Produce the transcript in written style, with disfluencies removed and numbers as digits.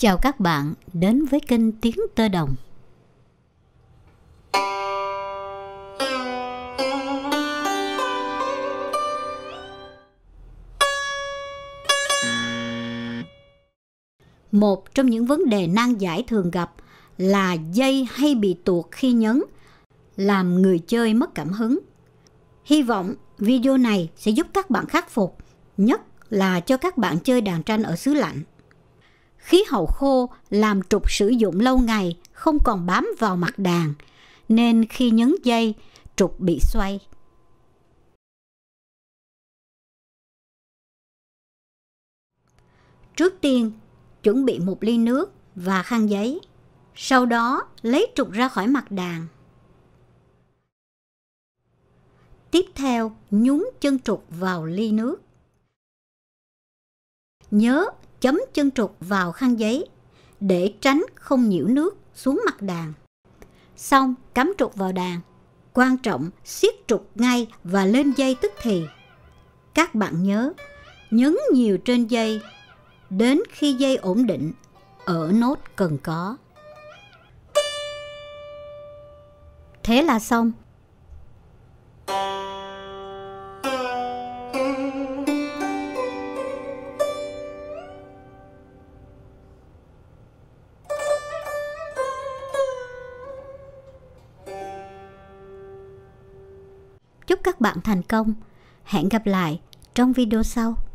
Chào các bạn đến với kênh Tiếng Tơ Đồng. Một trong những vấn đề nan giải thường gặp là dây hay bị tuột khi nhấn, làm người chơi mất cảm hứng. Hy vọng video này sẽ giúp các bạn khắc phục, nhất là cho các bạn chơi đàn tranh ở xứ lạnh. Khí hậu khô làm trục sử dụng lâu ngày không còn bám vào mặt đàn, nên khi nhấn dây, trục bị xoay. Trước tiên, chuẩn bị một ly nước và khăn giấy. Sau đó, lấy trục ra khỏi mặt đàn. Tiếp theo, nhúng chân trục vào ly nước. Nhớ chấm chân trục vào khăn giấy để tránh không nhiễu nước xuống mặt đàn. Xong, cắm trục vào đàn. Quan trọng siết trục ngay và lên dây tức thì. Các bạn nhớ, nhấn nhiều trên dây đến khi dây ổn định ở nốt cần có. Thế là xong. Chúc các bạn thành công. Hẹn gặp lại trong video sau.